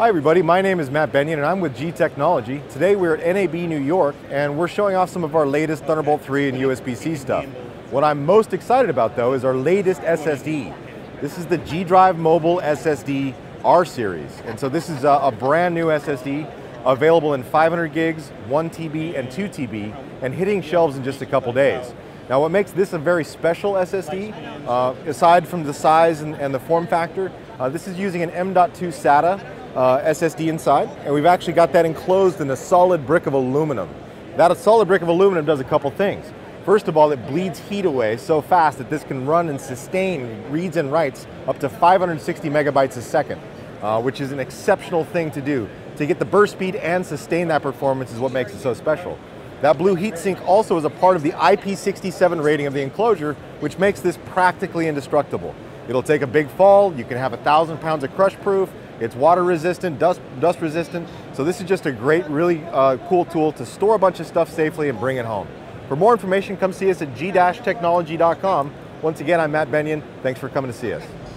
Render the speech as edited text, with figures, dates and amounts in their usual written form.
Hi everybody, my name is Matt Bennion and I'm with G-Technology. Today we're at NAB New York and we're showing off some of our latest Thunderbolt 3 and USB-C stuff. What I'm most excited about though is our latest SSD. This is the G-Drive Mobile SSD R Series. And so this is a brand new SSD available in 500 gigs, 1 TB and 2 TB and hitting shelves in just a couple days. Now what makes this a very special SSD, aside from the size and the form factor, this is using an M.2 SATA SSD inside, and we've actually got that enclosed in a solid brick of aluminum. That solid brick of aluminum does a couple things. First of all, it bleeds heat away so fast that this can run and sustain reads and writes up to 560 megabytes a second, which is an exceptional thing to do. To get the burst speed and sustain that performance is what makes it so special. That blue heatsink also is a part of the IP67 rating of the enclosure, which makes this practically indestructible. It'll take a big fall, you can have 1,000 pounds of crush proof, it's water resistant, dust resistant, so this is just a great, really cool tool to store a bunch of stuff safely and bring it home. For more information, come see us at g-technology.com. Once again, I'm Matt Bennion. Thanks for coming to see us.